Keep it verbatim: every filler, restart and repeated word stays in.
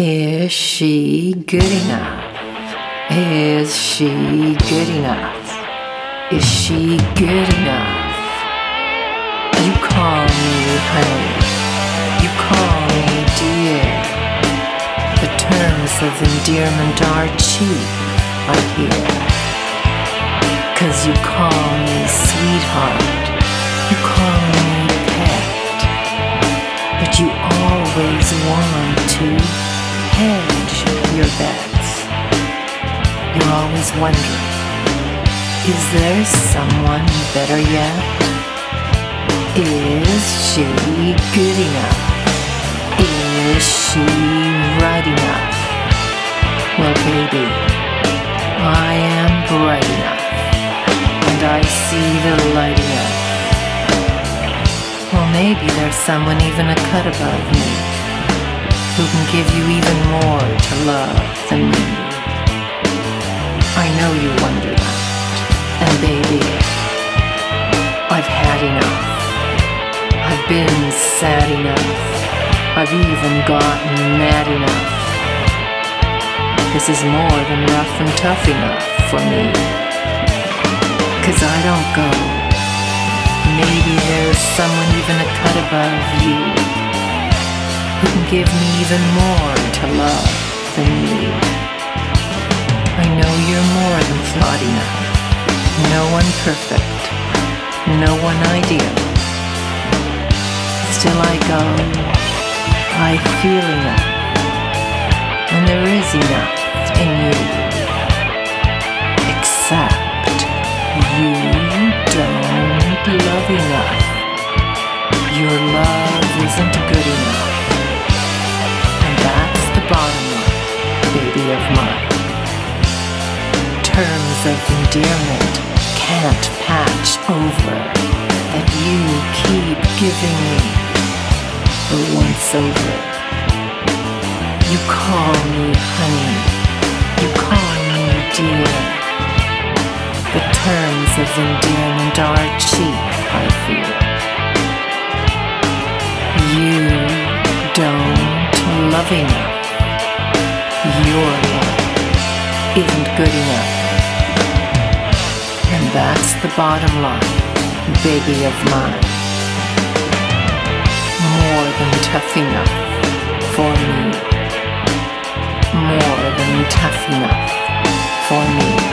Is she good enough? Is she good enough? Is she good enough? You call me honey, you call me dear. The terms of endearment are cheap, I hear. 'Cause you call me sweetheart, you call me pet, but you always want to hedge your bets. You're always wondering, is there someone better yet? Is she good enough? Is she right enough? Well, baby, I am bright enough, and I see the light enough. Well, maybe there's someone even a cut above me, who can give you even more to love than me. I know you wonder that, and baby, I've had enough. I've been sad enough, I've even gotten mad enough. This is more than rough and tough enough for me. 'Cause I don't go, maybe there's someone even a cut above you, who can give me even more to love than me. I know you're more than flawed enough, no one perfect, no one ideal. Still I go, I feel enough, and there is enough in you, except you don't love enough, your love isn't good enough, and that's the bottom line, baby of mine. Terms of endearment can't patch over that you keep giving me. But once over, you call me honey, you call me dear. The terms of endearment are cheap, I fear. You don't love enough, your love isn't good enough, and that's the bottom line, baby of mine. More than tough enough for me. More than tough enough for me.